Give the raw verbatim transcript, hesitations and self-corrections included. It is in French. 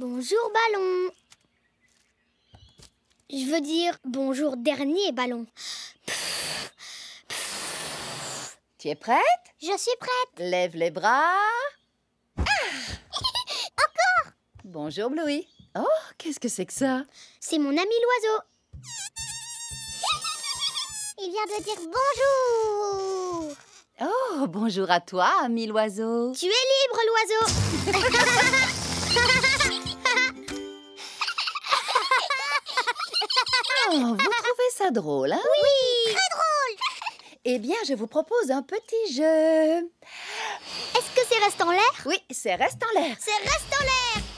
Bonjour ballon. Je veux dire bonjour dernier ballon. Pff, pff. Tu es prête? Je suis prête. Lève les bras. Ah. Encore. Bonjour Bluey. Oh, qu'est-ce que c'est que ça? C'est mon ami l'oiseau. Il vient de dire bonjour. Oh, bonjour à toi, ami l'oiseau. Tu es libre, l'oiseau. Oh, vous trouvez ça drôle, hein? Oui, oui, très drôle. Eh bien, je vous propose un petit jeu. Est-ce que c'est reste en l'air? Oui, c'est reste en l'air. C'est reste en l'air.